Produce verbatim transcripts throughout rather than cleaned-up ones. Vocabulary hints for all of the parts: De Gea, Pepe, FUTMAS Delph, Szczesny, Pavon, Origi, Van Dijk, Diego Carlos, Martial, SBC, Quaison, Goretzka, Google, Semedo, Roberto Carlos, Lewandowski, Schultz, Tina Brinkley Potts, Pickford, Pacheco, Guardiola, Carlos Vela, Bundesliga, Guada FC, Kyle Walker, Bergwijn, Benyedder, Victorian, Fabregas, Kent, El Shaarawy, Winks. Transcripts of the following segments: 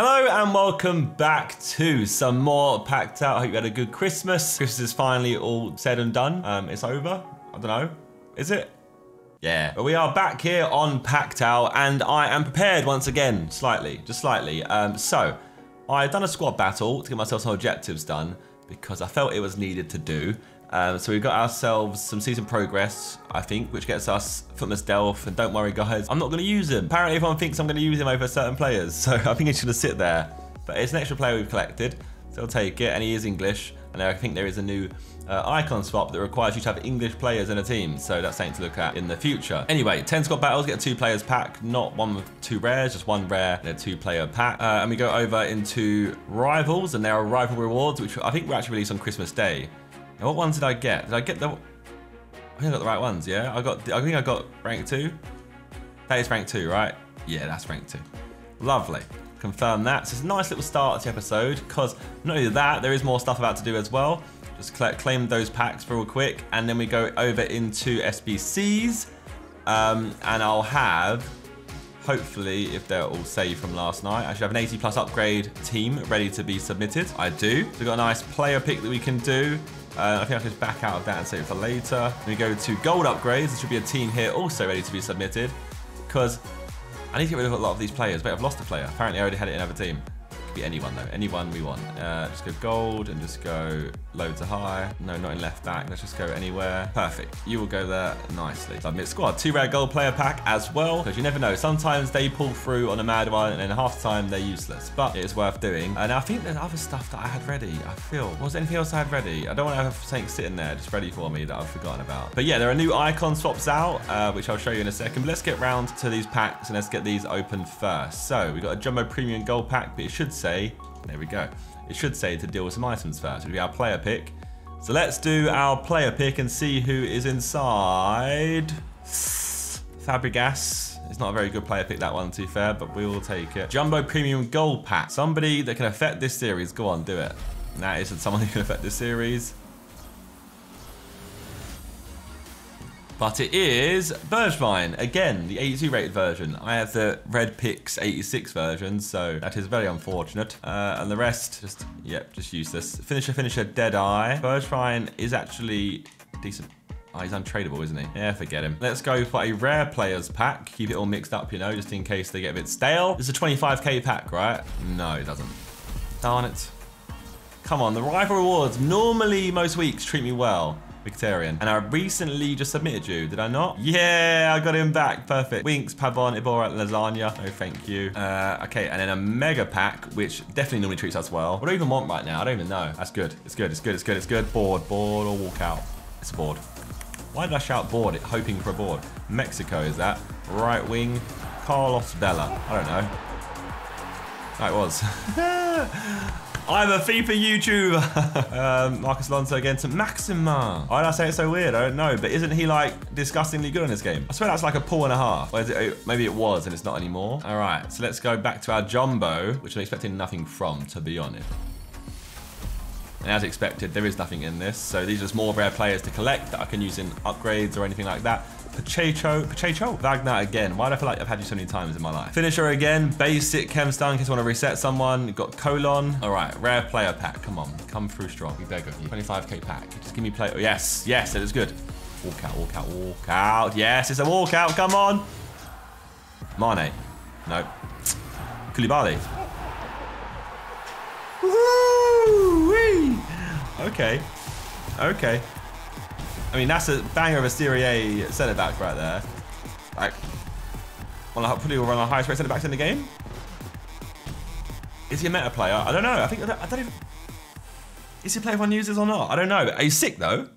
Hello and welcome back to some more Packed Out. I hope you had a good Christmas. Christmas is finally all said and done. Um, it's over. I don't know. Is it? Yeah. But we are back here on Packed Out and I am prepared once again, slightly, just slightly. Um, so I've done a squad battle to get myself some objectives done because I felt it was needed to do. Um, so we've got ourselves some season progress, I think, which gets us FUTMAS Delph, and don't worry guys, I'm not going to use him. Apparently everyone thinks I'm going to use him over certain players, so I think he's going to sit there. But it's an extra player we've collected, so I'll take it, and he is English, and I think there is a new uh, icon swap that requires you to have English players in a team, so that's something to look at in the future. Anyway, ten squad battles, get a two players pack, not one with two rares, just one rare and a two player pack. Uh, and we go over into rivals, and there are rival rewards, which I think were actually released on Christmas Day. Now, what ones did I get? Did I get the... I think I got the right ones, yeah? I got. I think I got rank two. That is rank two, right? Yeah, that's rank two. Lovely. Confirm that. So it's a nice little start to the episode, because not only that, there is more stuff about to do as well. Just collect, claim those packs real quick, and then we go over into S B Cs, um, and I'll have, hopefully, if they're all saved from last night, I should have an eighty plus upgrade team ready to be submitted. I do. So we've got a nice player pick that we can do. Uh, I think I'll just back out of that and save it for later. Then we go to gold upgrades. There should be a team here also ready to be submitted because I need to get rid of a lot of these players. Wait, I've lost a player. Apparently I already had it in another team. Could be anyone though, anyone we want. Uh, just go gold and just go low to high. No, not in left back. Let's just go anywhere. Perfect. You will go there nicely. Submit squad. Two rare gold player pack as well because you never know. Sometimes they pull through on a mad one and then half the time they're useless, but it is worth doing. And I think there's other stuff that I had ready, I feel. Was there anything else I had ready? I don't want to have something sitting there just ready for me that I've forgotten about. But yeah, there are new icon swaps out, uh, which I'll show you in a second. But let's get round to these packs and let's get these open first. So we got a jumbo premium gold pack, but it should say, there we go. It should say to deal with some items first. It'll be our player pick. So let's do our player pick and see who is inside. Fabregas. It's not a very good player pick, that one, to be fair, but we will take it. Jumbo Premium Gold Pack. Somebody that can affect this series. Go on, do it. And that isn't someone who can affect this series. But it is Bergwijn, again, the eighty-two rated version. I have the Red Picks eighty-six version, so that is very unfortunate. Uh, and the rest, just, yep, just useless. Finisher, finisher, Deadeye. Bergwijn is actually decent. Oh, he's untradeable, isn't he? Yeah, forget him. Let's go for a rare players pack. Keep it all mixed up, you know, just in case they get a bit stale. This is a twenty-five K pack, right? No, it doesn't. Darn it. Come on, the rival rewards. Normally, most weeks treat me well. Victorian. And I recently just submitted you, did I not? Yeah, I got him back. Perfect. Winks, Pavon, Iborat, Lasagna. No, thank you. Uh, okay, and then a mega pack, which definitely normally treats us well. What do I even want right now? I don't even know. That's good. It's good. It's good. It's good. It's good. Board, board, or walk out. It's board. Why did I shout board? It hoping for a board. Mexico is that. Right wing, Carlos Vela. I don't know. That was. I'm a FIFA YouTuber. um, Marcus Alonso again to Maxima. Why did I say it so weird? I don't know. But isn't he like disgustingly good on this game? I swear that's like a pull and a half. Or is it, maybe it was and it's not anymore. All right. So let's go back to our jumbo, which I'm expecting nothing from, to be honest. And as expected, there is nothing in this. So these are just more rare players to collect that I can use in upgrades or anything like that. Pacheco, Pacheco, Wagner again. Why do I feel like I've had you so many times in my life? Finisher again, basic Kemstar in case I want to reset someone. You've got colon. All right, rare player pack. Come on, come through strong. We beg of you. twenty-five K pack. Just give me play. Oh, yes, yes, it is good. Walk out, walk out, walk out. Yes, it's a walk out. Come on. Mane. No. Koulibaly. Woo-wee. Okay. Okay. I mean, that's a banger of a Serie A centre-back right there. Like, well, I probably will run our highest rate centre-backs in the game. Is he a meta player? I don't know. I think, I don't, I don't even... Is he a player everyone uses or not? I don't know. He's sick, though.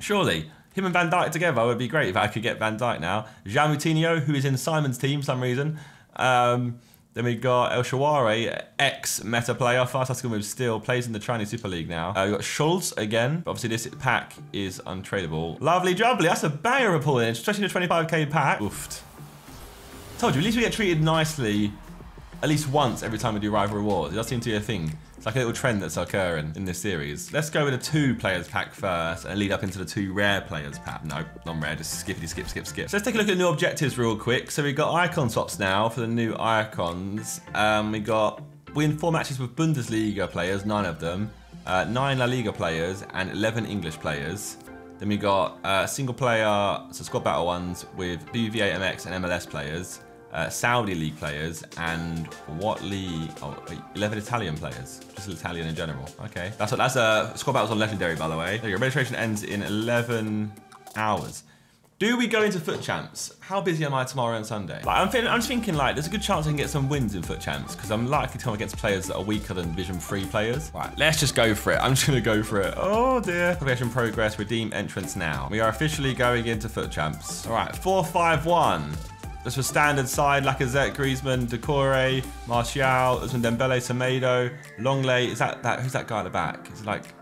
Surely. Him and Van Dijk together would be great if I could get Van Dijk now. João Moutinho, who is in Simon's team for some reason. Um... Then we've got El Shaarawy, ex-meta player, fast asking move still, plays in the Chinese Super League now. Uh, we've got Schultz again. Obviously, this pack is untradeable. Lovely jubbly. That's a banger of pulling, especially the twenty-five K pack. Oofed. Told you, at least we get treated nicely at least once every time we do rival rewards. It does seem to be a thing. It's like a little trend that's occurring in this series. Let's go with a two players pack first and lead up into the two rare players pack. No, non-rare, just skippity skip, skip, skip. So let's take a look at new objectives real quick. So we've got icon swaps now for the new icons. Um, we got win four matches with Bundesliga players, nine of them, uh, nine La Liga players and eleven English players. Then we got uh, single player, so squad battle ones with B V A, M X and M L S players. Uh, Saudi league players and what league? Oh, eleven Italian players. Just Italian in general. Okay, that's what. That's a uh, squad battles on legendary, by the way. Your registration ends in eleven hours. Do we go into Foot Champs? How busy am I tomorrow and Sunday? Like, I'm feeling, I'm just thinking like there's a good chance I can get some wins in Foot Champs because I'm likely to come against players that are weaker than Division three players. Right, let's just go for it. I'm just gonna go for it. Oh dear. Progression progress. Redeem entrance now. We are officially going into Foot Champs. All right, four five one. That's for standard side, Lacazette, Griezmann, Decore, Martial, that's from Dembele, Semedo, Longlee. Is that, that, who's that guy at the back? It's like,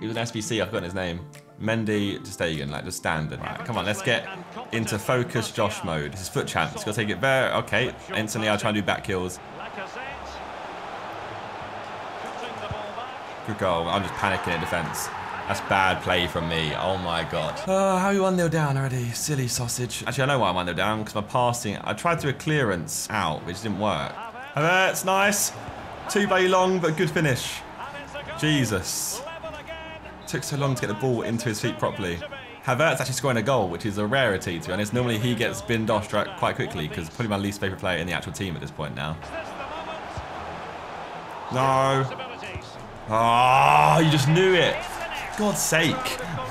he was an S B C, I've forgotten his name. Mendy, just Stegen, like just standard. Right, come on, let's get into focus Josh mode. This is Foot Champs, gotta take it there. Okay, instantly I'll try and do back kills. Good goal, I'm just panicking in defense. That's bad play from me. Oh my God. Oh, how are you one nil down already? Silly sausage. Actually, I know why I'm one nil down, because my passing, I tried to do a clearance out, which didn't work. Havertz, nice. Too very long, but good finish. Jesus. Took so long to get the ball into his feet properly. Havertz actually scoring a goal, which is a rarity, to be honest. Normally he gets binned off quite quickly, because probably my least favorite player in the actual team at this point now. No. Oh, you just knew it. God's sake,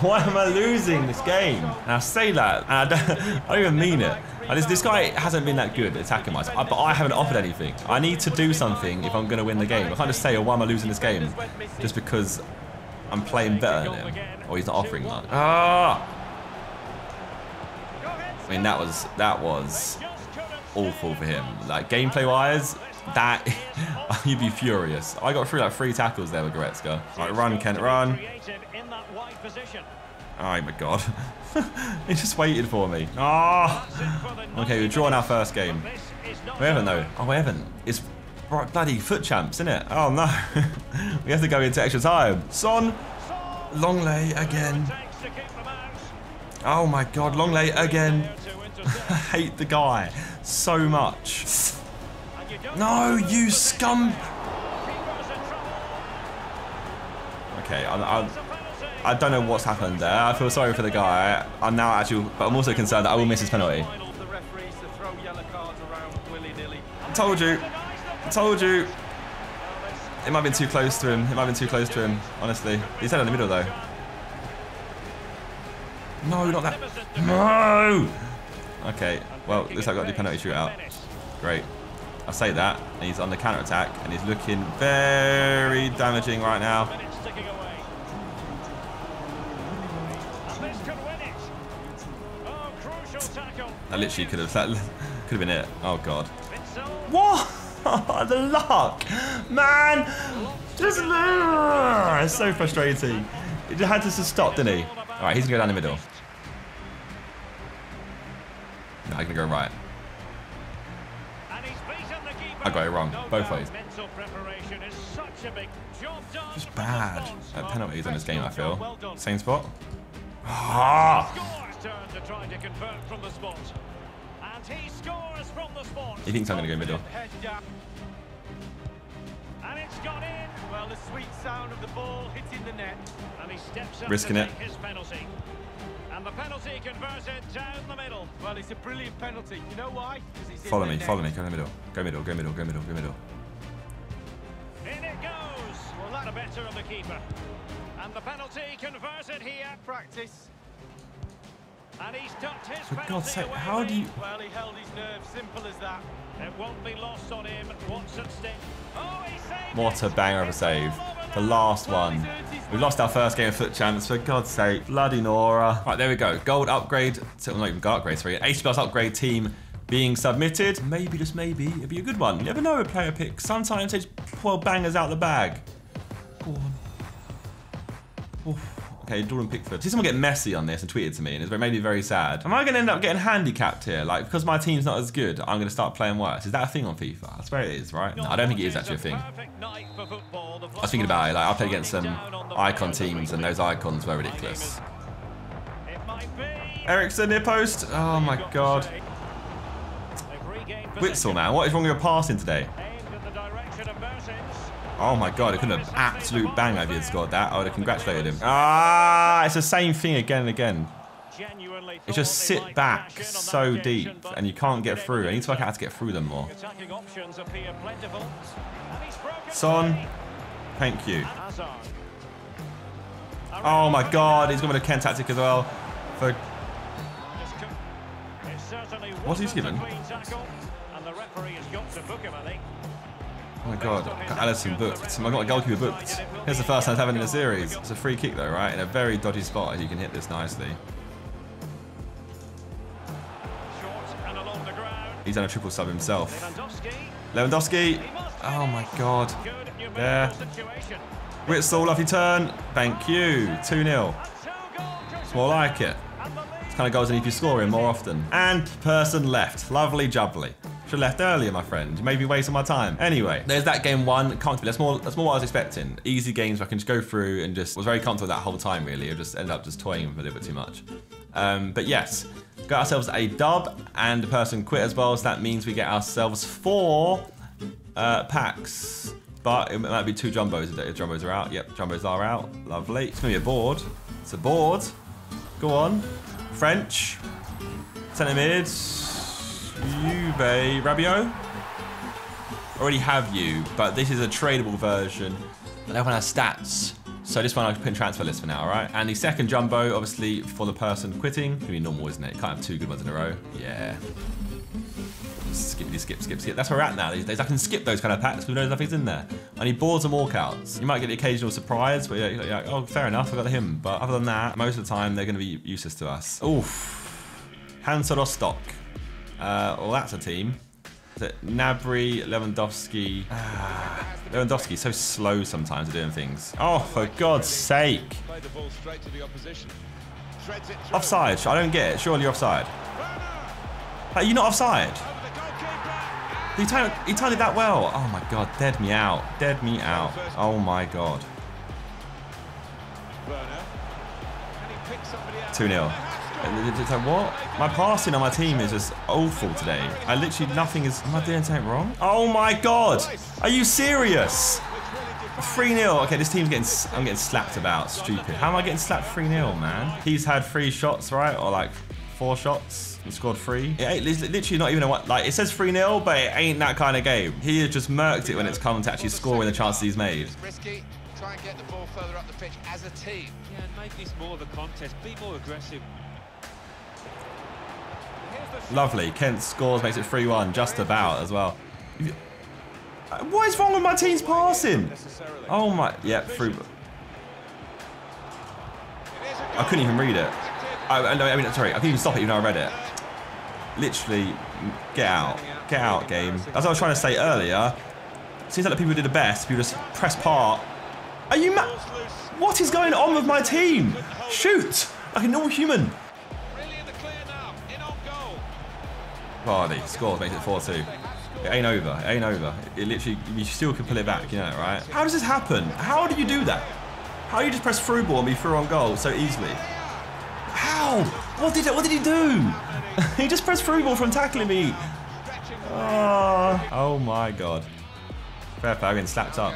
why am I losing this game? And I say that, and I don't, I don't even mean it. Just, this guy hasn't been that good attacking-wise, but I haven't offered anything. I need to do something if I'm going to win the game. I can't just say, oh, why am I losing this game? Just because I'm playing better than him, or he's not offering that. Ah! I mean, that was, that was awful for him. Like, gameplay-wise, that, you'd be furious. I got through like three tackles there with Goretzka. All right, run, Kent, run. Oh my God. He just waited for me. Oh. Okay, we've drawn our first game. We haven't though. Oh, we haven't. It's bloody Foot Champs, isn't it? Oh no. We have to go into extra time. Son. Longlee again. Oh my God, Longlee again. I hate the guy so much. No, you scum. Okay, I'm... I'm I don't know what's happened there. I feel sorry for the guy. I'm now actually, but I'm also concerned that I will miss his penalty. Told you. Told you. It might have been too close to him. It might have been too close to him, honestly. He's head in the middle, though. No, not that. No! Okay, well, looks like I've got to do penalty shootout. Great. I say that, and he's on the counter attack, and he's looking very damaging right now. I literally could have, that could have been it. Oh God. What? The luck, man. Just, uh, it's so frustrating. It had to just stop, didn't he? All right, he's gonna go down the middle. No, I'm gonna go right. I got it wrong, both ways. Just bad at penalties on this game, I feel. Same spot. Ah! To try to convert from the spot. And he scores from the spot. He thinks I'm going to go middle. And it's gone in. Well, the sweet sound of the ball hitting the net. And he steps up risking to take it. His penalty. And the penalty converted down the middle. Well, it's a brilliant penalty. You know why? Because he's follow in me, follow net. me, go middle. Go middle, go middle, go middle, go middle. In it goes. Well, that's the better of the keeper. And the penalty converted here at practice. And he's tucked his for God's sake, how do you... Well, he held his nerve, simple as that. It won't be lost on him. What's at stake? Oh, he saved. What a banger of a save. The last one. We lost our first game of Foot Champs, for God's sake. Bloody Nora. Right, there we go. Gold upgrade. Well, not even gold upgrade, sorry. H P plus upgrade team being submitted. Maybe, just maybe, it'd be a good one. You never know a player pick. Sometimes they just pull bangers out the bag. Go on. Oof. Okay, Jordan Pickford. I see someone get Messi on this and tweeted to me, and it made me very sad. Am I going to end up getting handicapped here? Like, because my team's not as good, I'm going to start playing worse. Is that a thing on FIFA? I swear it is, right? No, I don't think it is actually a thing. I was thinking about it. Like, I played against some icon teams, and those icons were ridiculous. Ericsson near post. Oh, my God. Witsel, man. What is wrong with your passing today? Oh my God, it could have been an absolute banger if he had scored that. I would have congratulated him. Ah, it's the same thing again and again. It's just sit back so deep and you can't get through. I need to work out how to get through them more. Son, thank you. Oh my God, he's gone with a Kent tactic as well. For... What he's given? Oh my God, got Allison booked. I got a goalkeeper booked. Here's the first time I've had in the series. It's a free kick though, right? In a very dodgy spot, he can hit this nicely. He's done a triple sub himself. Lewandowski. Oh my God. There. Witsel, lovely turn. Thank you. two nil. It's more like it. It's kind of goals that need you scoring more often. And person left. Lovely jubbly. Should have left earlier, my friend. You made me waste all my time. Anyway, there's that game one. Comfortably. That's more, that's more what I was expecting. Easy games where I can just go through and just was very comfortable that whole time, really. I just ended up just toying with a little bit too much. Um, but yes, got ourselves a dub and the person quit as well. So that means we get ourselves four uh, packs. But it might be two jumbos if jumbos are out. Yep, jumbos are out. Lovely. It's going to be a board. It's a board. Go on. French. Centre mid. Juve, Rabiot. Already have you, but this is a tradable version. I don't have stats, so this one I can put in transfer list for now, all right? And the second jumbo, obviously, for the person quitting. It's gonna be normal, isn't it? Can't have two good ones in a row. Yeah. Skip, skip, skip, skip. That's where we're at now these days. I can skip those kind of packs because we know nothing's in there. I need boards and walkouts. You might get the occasional surprise, but you're like, oh, fair enough, I got him. But other than that, most of the time, they're gonna be useless to us. Oof. Hanson or Stock. Uh, well, that's a team. Is it Nabry, Lewandowski? Ah, Lewandowski's so slow sometimes at doing things. Oh, for God's sake. Offside. I don't get it. Surely you're offside. Are you not offside? He timed, he timed it that well. Oh, my God. Dead me out. Dead me out. Oh, my God. two nil. What? My passing on my team is just awful today. I literally nothing is... Am I doing something wrong? Oh my God! Are you serious? three nil. Okay, this team's getting... I'm getting slapped about. Stupid. How am I getting slapped three nil, man? He's had three shots, right? Or like four shots. He scored three. It ain't, it's literally not even a one... Like, it says three nil, but it ain't that kind of game. He has just murked it when it's come to actually scoring the chances he's made. Try and get the ball further up the pitch as a team. Yeah, make this more of a contest. Be more aggressive. Lovely. Kent scores, makes it three one, just about as well. What is wrong with my team's passing? Oh my, yeah, through. I couldn't even read it. I, I mean, sorry, I couldn't even stop it even though I read it. Literally, get out. Get out, game. As I was trying to say earlier, it seems like the people who did the best, people just press part. Are you mad? What is going on with my team? Shoot, like a normal human. Vardy scores, makes it four two. It ain't over, it ain't over. It literally, you still can pull it back, you know, right? How does this happen? How do you do that? How do you just press through ball and be through on goal so easily? How? What did, what did he do? He just pressed through ball from tackling me. Oh, oh my God. Fair play, I've been slapped up.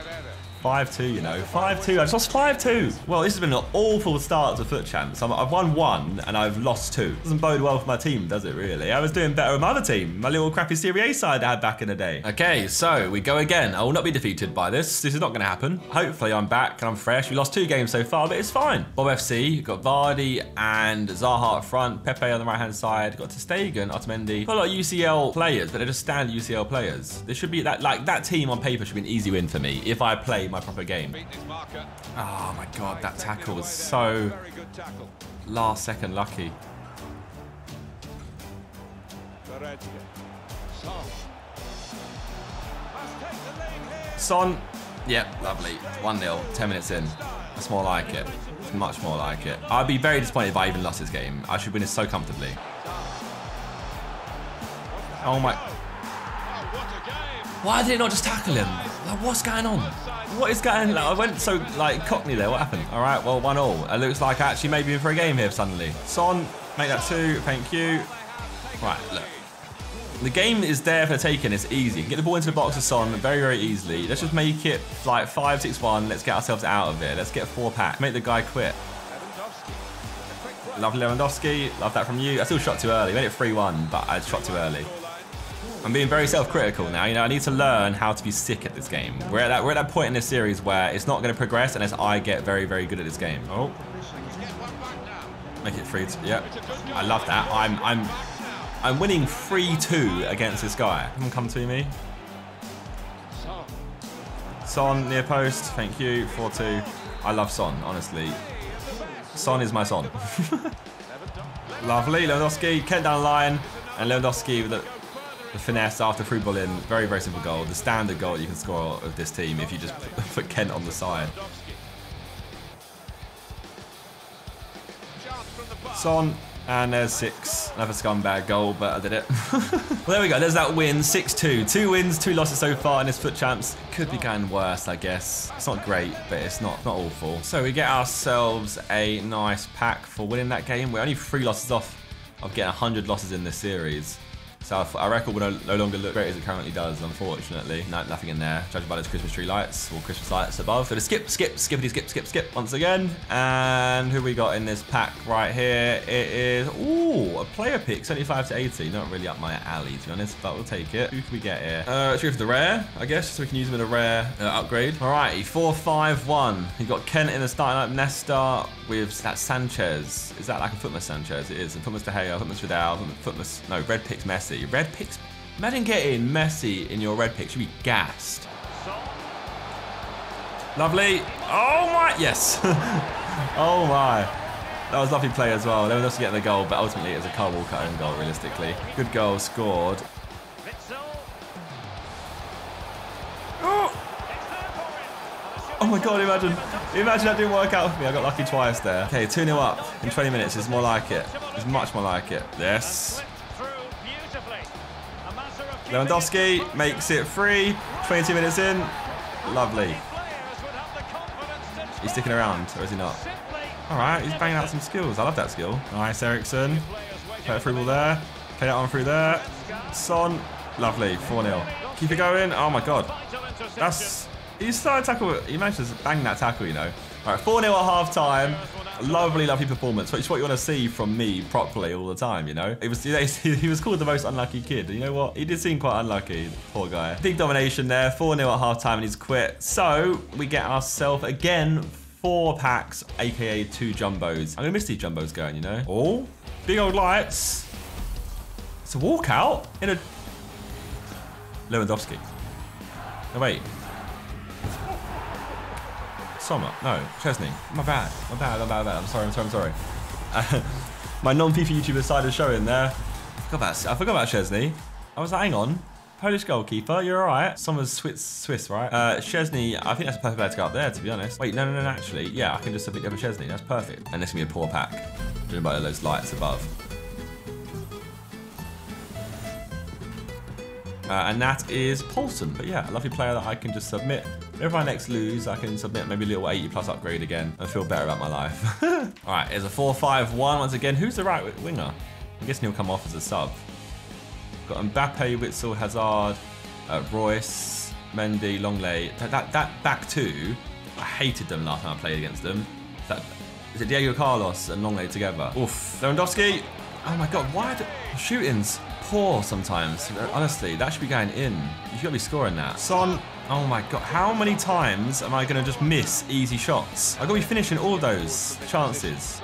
five two, you know, five two. I just lost five two. Well, this has been an awful start to Foot Champs. I've won one and I've lost two. Doesn't bode well for my team, does it really? I was doing better with my other team, my little crappy Serie A side I had back in the day. Okay, so we go again. I will not be defeated by this. This is not going to happen. Hopefully I'm back and I'm fresh. We lost two games so far, but it's fine. Bob F C, you've got Vardy and Zaha up front, Pepe on the right-hand side, got Testegen, Otamendi. Got a lot of U C L players, but they're just standard U C L players. There should be that, like, that team on paper should be an easy win for me if I play my proper game. Oh my God, that tackle was so last second lucky. Son, yep, lovely. one nil, ten minutes in. That's more like it. It's much more like it. I'd be very disappointed if I even lost this game. I should win it so comfortably. Oh my. Why did it not just tackle him? Like, what's going on? What is going on? Like, I went so like cockney there. What happened? All right, well, one all. It looks like I actually may be in for a game here suddenly. Son, make that two. Thank you. Right, look. The game is there for the taking. It's easy. Get the ball into the box of Son very, very easily. Let's just make it like five six one. Let's get ourselves out of it. Let's get four pack. Make the guy quit. Lovely Lewandowski. Love that from you. I still shot too early. Made it three one, but I shot too early. I'm being very self-critical now. You know, I need to learn how to be sick at this game. We're at that, we're at that point in this series where it's not going to progress unless I get very, very good at this game. Oh, make it three. Yep, I love that. I'm, I'm, I'm winning three two against this guy. Come on, come to me. Son near post. Thank you. four two. I love Son. Honestly, Son is my Son. Lovely Lewandowski. Kent down the line, and Lewandowski with the. The finesse after through ball in, very, very simple goal. The standard goal you can score of this team if you just put Kent on the side. Son, and there's six. Another scumbag goal, but I did it. Well, there we go, there's that win, six two. Two wins, two losses so far in this foot champs. Could be going worse, I guess. It's not great, but it's not, not awful. So we get ourselves a nice pack for winning that game. We're only three losses off of getting one hundred losses in this series. So our record will no longer look great as it currently does, unfortunately. No, nothing in there. Judging by those Christmas tree lights or Christmas lights above. So the skip, skip, skippity, skip, skip, skip once again. And who we got in this pack right here? It is, ooh, a player pick, seventy-five to eighty. Not really up my alley, to be honest, but we'll take it. Who can we get here? Uh, let's go for the rare, I guess, so we can use him in a rare uh, upgrade. Alrighty, four five one. You've got Kent in the starting lineup, Nesta with that Sanchez. Is that like a FUTMAS Sanchez? It is. And FUTMAS De Gea, FUTMAS Vidal, FUTMAS, no, red picks Messi. Red picks. Imagine getting Messi in your red pick. Should be gassed. Lovely. Oh my. Yes. Oh my. That was lovely play as well. They were also getting the goal, but ultimately it was a Carl Walker own goal, realistically. Good goal scored. Oh, oh my God, imagine. Imagine that didn't work out for me. I got lucky twice there. Okay, two nil up in twenty minutes. It's more like it. It's much more like it. Yes. Lewandowski makes it free, twenty-two minutes in. Lovely. He's sticking around, or is he not? All right, he's banging out some skills. I love that skill. Nice, Ericsson. Play a through ball there. Play that on through there. Son. Lovely, four nil. Keep it going. Oh my God. That's, he started tackle, he managed to bang that tackle, you know. All right, four nil at half time. Lovely, lovely performance, which is what you want to see from me properly all the time, you know? It was, he was called the most unlucky kid. You know what? He did seem quite unlucky, poor guy. Big domination there, four nil at half time, and he's quit. So we get ourselves again four packs, aka two jumbos. I'm gonna miss these jumbos going, you know? Oh, big old lights. It's a walkout in a Lewandowski. No, wait. Summer. No, Szczesny. My bad. My bad, my bad, my bad. I'm sorry, I'm sorry, I'm sorry. Uh, my non-FIFA YouTuber side is showing there. I forgot about, I forgot about Szczesny. I was like, hang on. Polish goalkeeper, you're all right. Summer's Swiss, Swiss, right? Uh, Szczesny, I think that's a perfect player to go up there, to be honest. Wait, no, no, no, actually. Yeah, I can just submit over Szczesny. That's perfect. And this can be a poor pack. Doing about those lights above. Uh, and that is Paulson. But yeah, a lovely player that I can just submit. If I next lose, I can submit maybe a little eighty plus upgrade again and feel better about my life. All right, here's a four five one once again. Who's the right winger? I'm guessing he'll come off as a sub. Got Mbappe, Witsel, Hazard, uh, Royce, Mendy, Longlee. That, that, that back two, I hated them last time I played against them. That, is it Diego Carlos and Longlee together? Oof. Lewandowski. Oh my God, why do shootings? Poor sometimes, honestly. That should be going in. You should be scoring that. Son, oh my God, how many times am I gonna just miss easy shots? I gotta be finishing all those chances.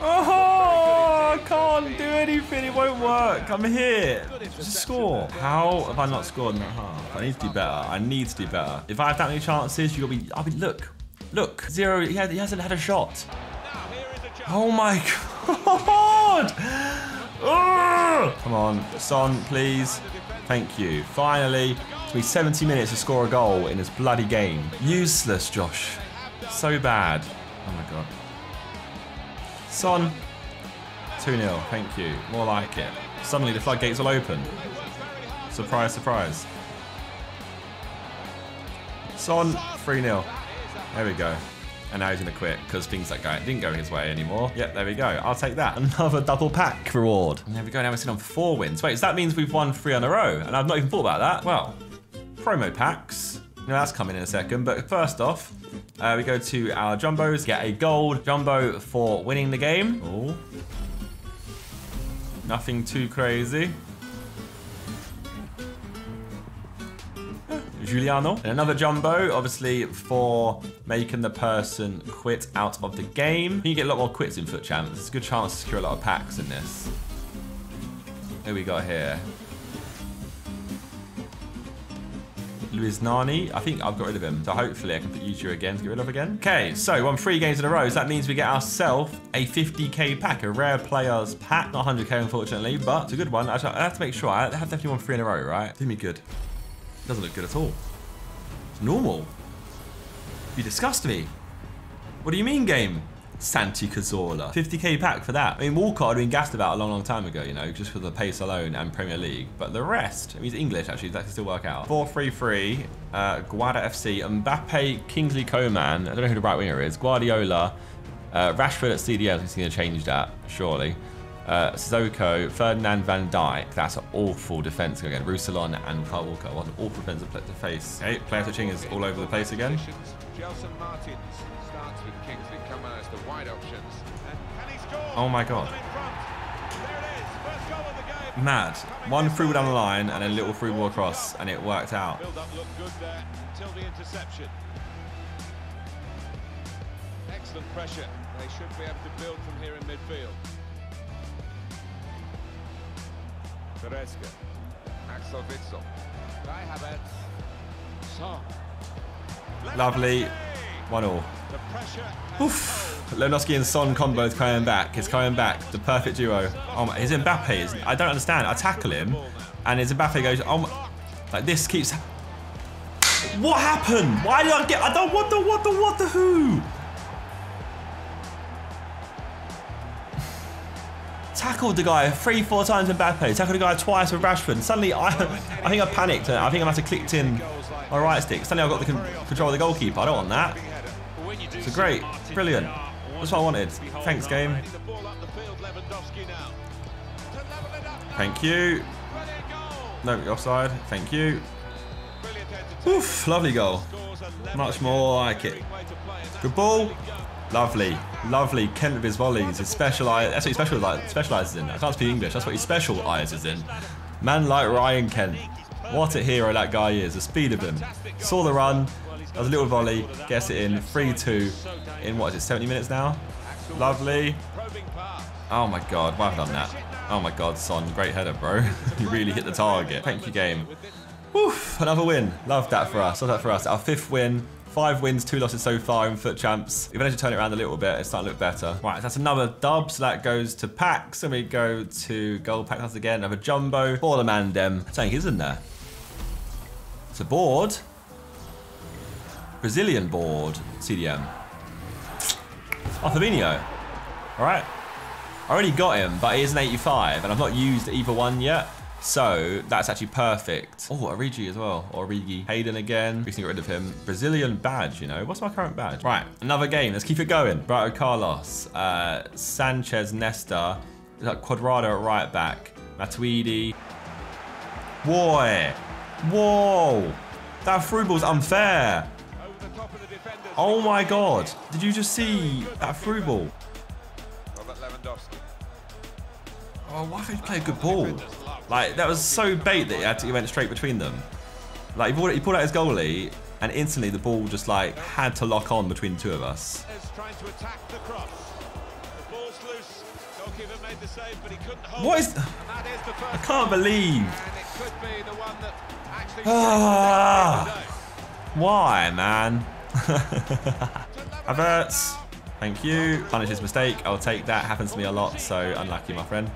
Oh, I can't do anything. It won't work. I'm here. Just score. How have I not scored in that half? I need to do better. I need to do better. If I have that many chances, you gotta be. I mean, look, look, zero. He hasn't had a shot. Oh my God. Oh! Come on, Son, please. Thank you. Finally, it's been seventy minutes to score a goal in this bloody game. Useless, Josh. So bad. Oh my god. Son. two nil. Thank you. More like it. Suddenly the floodgates will open. Surprise, surprise. Son. three nil. There we go. And now he's going to quit because things like that didn't go his way anymore. Yep, there we go. I'll take that. Another double pack reward. And there we go. Now we're sitting on four wins. Wait, so that means we've won three in a row. And I've not even thought about that. Well, promo packs. Now that's coming in a second. But first off, uh, we go to our jumbos. Get a gold jumbo for winning the game. Oh, nothing too crazy. Giuliano. And another jumbo, obviously, for making the person quit out of the game. You get a lot more quits in Foot Champs. There's a good chance to secure a lot of packs in this. Who we got here? Luis Nani. I think I've got rid of him. So hopefully I can put Yuji again to get rid of again. Okay, so won three games in a row. So that means we get ourselves a fifty K pack, a rare players pack. Not one hundred K, unfortunately, but it's a good one. I have to make sure. I have definitely won three in a row, right? Do me good. Doesn't look good at all. It's normal. You disgust me. What do you mean, game? Santi Cazorla. fifty K pack for that. I mean, Walcott had been gassed about a long, long time ago, you know, just for the pace alone and Premier League. But the rest, I mean, he's English, actually. That can still work out. four three three, uh, Guada F C, Mbappe, Kingsley Coman. I don't know who the right winger is. Guardiola, uh, Rashford at C D M. He's going to change that, surely. Uh, Sissoko, Ferdinand, Van Dijk. That's an awful defense again. Roussillon and Kyle Walker. What an awful defensive play to face. Okay, player switching is all over the place again. Oh my god. Mad. One through down the line and a little through ball across, and it worked out. Excellent pressure. They should be able to build from here in midfield. Goretzka, Axel Witsel, Kai Havertz, Son. Lovely, one all. Oof, Lewandowski and Son combo is coming back. It's coming back. The perfect duo. Oh my, his Mbappe is. I don't understand. I tackle him, and his Mbappe goes. Oh my, like this keeps. What happened? Why did I get? I don't. What the? What the? What the? Who? Tackled the guy three, four times with Mbappe. Tackled the guy twice with Rashford. And suddenly, I, I think I panicked. I think I must have clicked in my right stick. Suddenly, I got the control of the goalkeeper. I don't want that. So great, brilliant. That's what I wanted. Thanks, game. Thank you. No, offside. Thank you. Oof, lovely goal. Much more like it. Good ball. Lovely, lovely. Kent with his volleys. His special eye. That's what he special, specialises in. I can't speak English. That's what he specialises in. Man like Ryan Kent. What a hero that guy is. The speed of him. Saw the run. That was a little volley. Gets it in. three two. In what is it? seventy minutes now. Lovely. Oh my god. Why have I done that? Oh my god, Son. Great header, bro. You really hit the target. Thank you, game. Woof. Another win. Love that for us. Love that for us. Our fifth win. Five wins, two losses so far in Foot Champs. We've managed to turn it around a little bit. It's starting to look better. Right, that's another dub. So that goes to packs. And we go to gold pack. That's again another jumbo. For the man, dem. Tank isn't there. It's a board. Brazilian board. C D M. Oh, Fabinho. All right. I already got him, but he is an eighty-five. And I've not used either one yet. So that's actually perfect. Oh, Origi as well. Origi. Hayden again. We can get rid of him. Brazilian badge, you know. What's my current badge? Right, another game. Let's keep it going. Right, Carlos. Uh, Sanchez, Nesta. Quadrado at right back. Matuidi. Boy. Whoa. That through ball's unfair. Oh my god. Did you just see that through ball? Oh, why can't you play a good ball? Like, that was so bait that he, had to, he went straight between them. Like, he pulled, he pulled out his goalie, and instantly the ball just, like, had to lock on between the two of us. What is... I can't believe. Ah, why, man? Havertz, thank you. Punish his mistake. I'll take that. Happens to me a lot, so unlucky, my friend.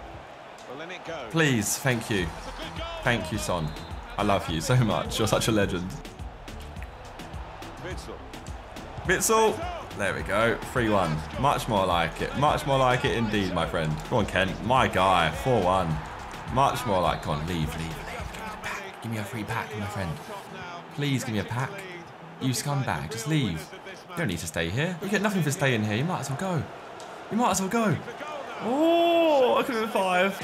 Please, thank you. Thank you, Son. I love you so much. You're such a legend. Witsel. There we go. three one. Much more like it. Much more like it indeed, my friend. Go on, Kent. My guy. four one. Much more like... Go on, leave, leave, leave. Give me a free pack, my friend. Please give me a pack. You scumbag. Just leave. You don't need to stay here. You get nothing for staying here. You might as well go. You might as well go. Oh, I could have been five.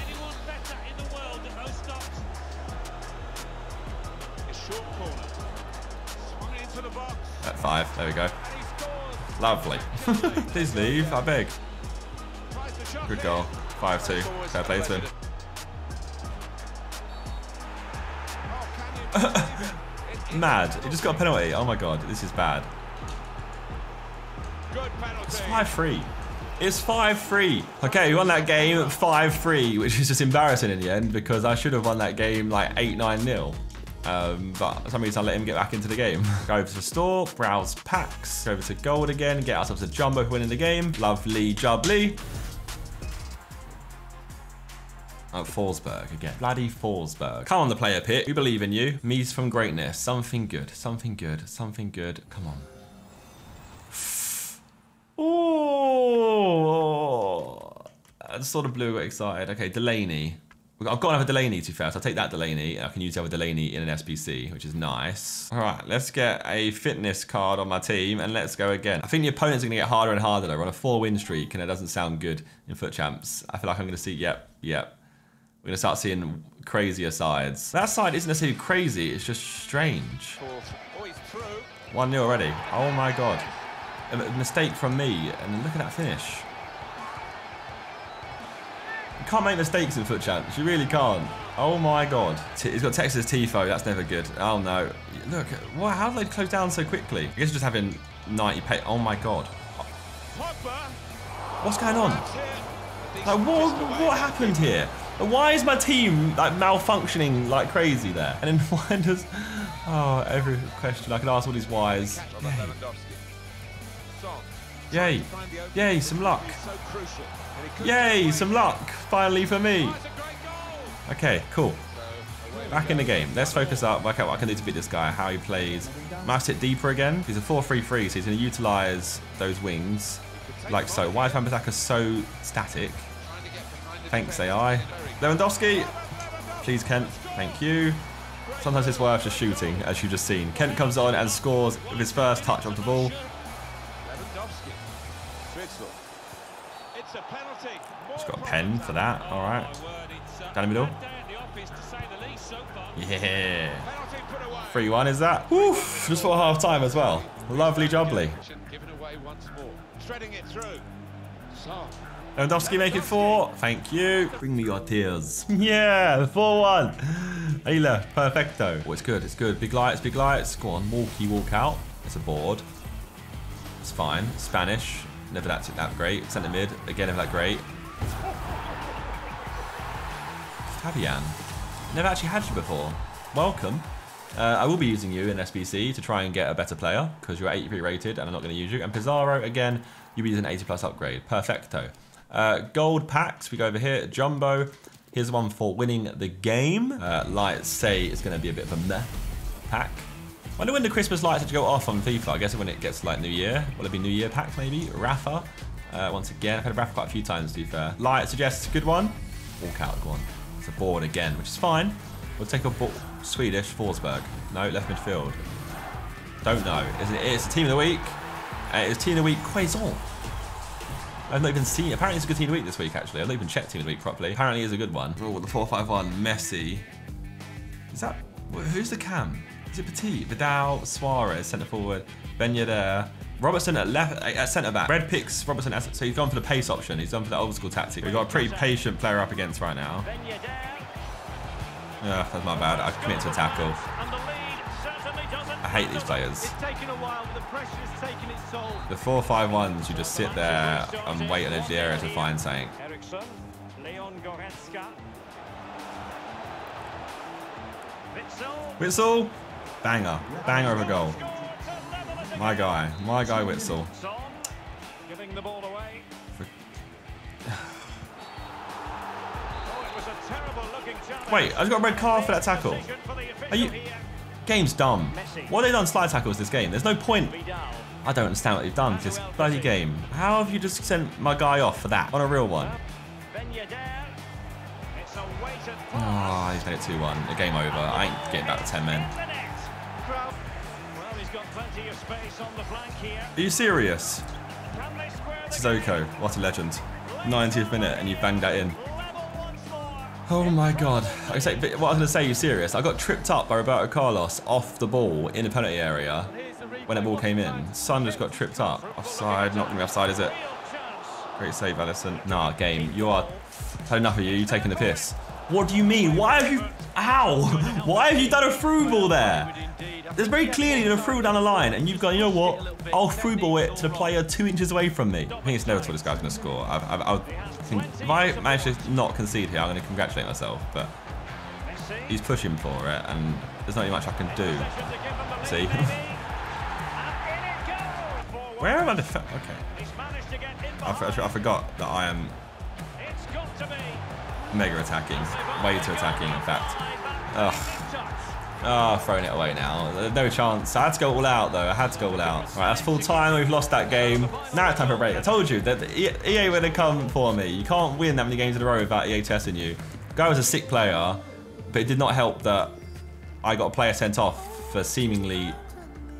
At five. There we go. Lovely. Please leave, I beg. Good goal. five two. Fair play to him. Mad. He just got a penalty. Oh my god, this is bad. It's five three. It's five three. Okay, we won that game five three, which is just embarrassing in the end because I should have won that game like eight nine nil. Um, but for some reason I let him get back into the game. Go over to the store, browse packs, go over to gold again, get ourselves a jumbo for winning the game. Lovely jubbly. Oh, Forsberg again. Bloody Forsberg. Come on, the player pit. We believe in you. Me's from greatness. Something good, something good, something good. Come on. Oh, I sort of blew excited. Okay, Delaney. I've got another Delaney to be fair, so I'll take that Delaney. I can use the other Delaney in an S P C, which is nice. All right, let's get a fitness card on my team and let's go again. I think the opponents are going to get harder and harder though. We're on a four-win streak and it doesn't sound good in foot champs. I feel like I'm going to see, yep, yep. We're going to start seeing crazier sides. That side isn't necessarily crazy, it's just strange. one nil already. Oh my God. A mistake from me and look at that finish. You can't make mistakes in foot champs. You really can't. Oh my god. T He's got Texas Tifo. That's never good. Oh no. Look. Wow, how did they close down so quickly? I guess just having ninety pay. Oh my god. What's going on? Like what? What happened here? Why is my team like malfunctioning like crazy there? And then why does? Oh, every question I can ask all these whys. Yay. Yay, some luck. Yay, some luck. Finally for me. Okay, cool. Back in the game. Let's focus up, work out what I can do to beat this guy, how he plays. Must hit deeper again. He's a four three three, so he's going to utilise those wings. Like so. Why is Van Dijk so static? Thanks, A I. Lewandowski. Please, Kent. Thank you. Sometimes it's worth just shooting, as you've just seen. Kent comes on and scores with his first touch onto the ball. Just got a pen for that. All right. Down the middle. Yeah. three one is that? Woof. Just for half time as well. Lovely jubbly. Lewandowski make it four. Thank you. Bring me your tears. Yeah. four one. Ayla. Perfecto. Oh, it's good. It's good. Big lights. Big lights. Go on. Walkie walk out. It's a board. It's fine. Spanish. Never that, that great. Centre mid. Again, never that great. Fabian. Never actually had you before. Welcome. Uh, I will be using you in S B C to try and get a better player because you're eighty-three rated and I'm not going to use you. And Pizarro, again, you'll be using an eighty plus upgrade. Perfecto. Uh, gold packs. We go over here. Jumbo. Here's one for winning the game. Uh, lights say it's going to be a bit of a meh pack. I wonder when the Christmas lights have to go off on FIFA. I guess when it gets like New Year. Will it be New Year packs maybe? Rafa. Uh, once again, I've had a Rafa quite a few times to be fair. Light suggests a good one. Walk out, go on. It's a board again, which is fine. We'll take a ball. Swedish, Forsberg. No, left midfield. Don't know. It's, it's a team of the week. Uh, it's team of the week, Quaison. I've not even seen it. Apparently it's a good team of the week this week actually. I've not even checked team of the week properly. Apparently it's a good one. Oh, the four five one, Messi. Is that, who's the cam? Is it Petit? Vidal, Suarez, centre forward, Benyeder, Robertson at left, at centre back. Red picks Robertson, as, so he's gone for the pace option. He's gone for the old school tactic. We've got a pretty patient player up against right now. Ugh, that's my bad. I commit to a tackle. I hate these players. The four five ones, you just sit there and wait in the area to find something. Witsel. Banger, banger of a goal. My guy, my guy Witsel. Wait, I just got a red card for that tackle. Are you... Game's dumb. What have they done slide tackles this game? There's no point. I don't understand what you've done to this bloody game. How have you just sent my guy off for that? On a real one. Ah, oh, he's made it two one. The game over. I ain't getting back to ten men. Are you serious? Sissoko, what a legend. ninetieth minute and you banged that in. Oh my God. I say, what I was going to say, you serious? I got tripped up by Roberto Carlos off the ball in the penalty area when the ball came in. Son just got tripped up. Offside, not going to be offside, is it? Great save, Allison. Nah, game, you are... I've had enough of you, you're taking the piss. What do you mean? Why have you... Ow! Why have you done a through ball there? There's very clearly a through down the line, and you've gone, you know what? I'll through ball it to the player two inches away from me. I think it's inevitable this guy's going to score. I've, I've, I've, think if I manage to not concede here, I'm going to congratulate myself, but he's pushing for it, and there's not really much I can do. See? Where am I? Def okay. I, I forgot that I am mega attacking. Way too attacking, in fact. Ugh. Oh, throwing it away now. No chance. I had to go all out, though. I had to go all out. All right, that's full time. We've lost that game. Now it's time for a break. I told you that E A were going to come for me. You can't win that many games in a row without E A testing you. The guy was a sick player, but it did not help that I got a player sent off for seemingly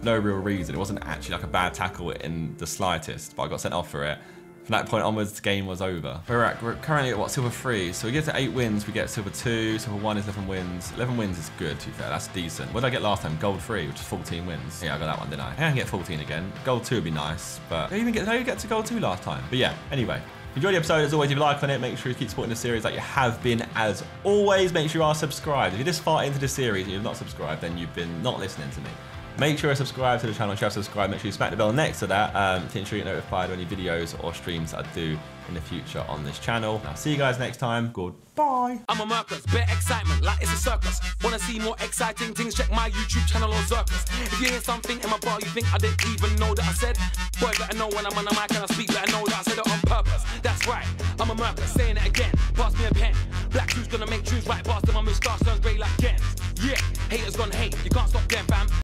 no real reason. It wasn't actually like a bad tackle in the slightest, but I got sent off for it. From that point onwards, the game was over. We're at, we're currently at what, silver three. So we get to eight wins, we get silver two, silver one is eleven wins. eleven wins is good, to be fair, that's decent. What did I get last time? Gold three, which is fourteen wins. Yeah, I got that one, didn't I? I can get fourteen again. Gold two would be nice, but I didn't even get, did I even get to gold two last time? But yeah, anyway. If you enjoyed the episode, as always, leave a like on it. Make sure you keep supporting the series like you have been. As always, make sure you are subscribed. If you're this far into the series and you're not subscribed, then you've been not listening to me. Make sure you subscribe to the channel, share, subscribe, make sure you smack the bell next to that um, to ensure you get notified of any videos or streams that I do in the future on this channel. And I'll see you guys next time. Goodbye. I'm a Mercus, bare excitement, like it's a circus. Wanna see more exciting things? Check my YouTube channel on Circus. If you hear something in my bar you think I didn't even know that I said, boy, better know when I'm on the mic and I speak, better know that I said it on purpose. That's right, I'm a Mercus, saying it again. Pass me a pen. Black crew's gonna make tunes right past them. My moustache turns grey like Kent. Yeah, haters gonna hate, you can't stop them, fam.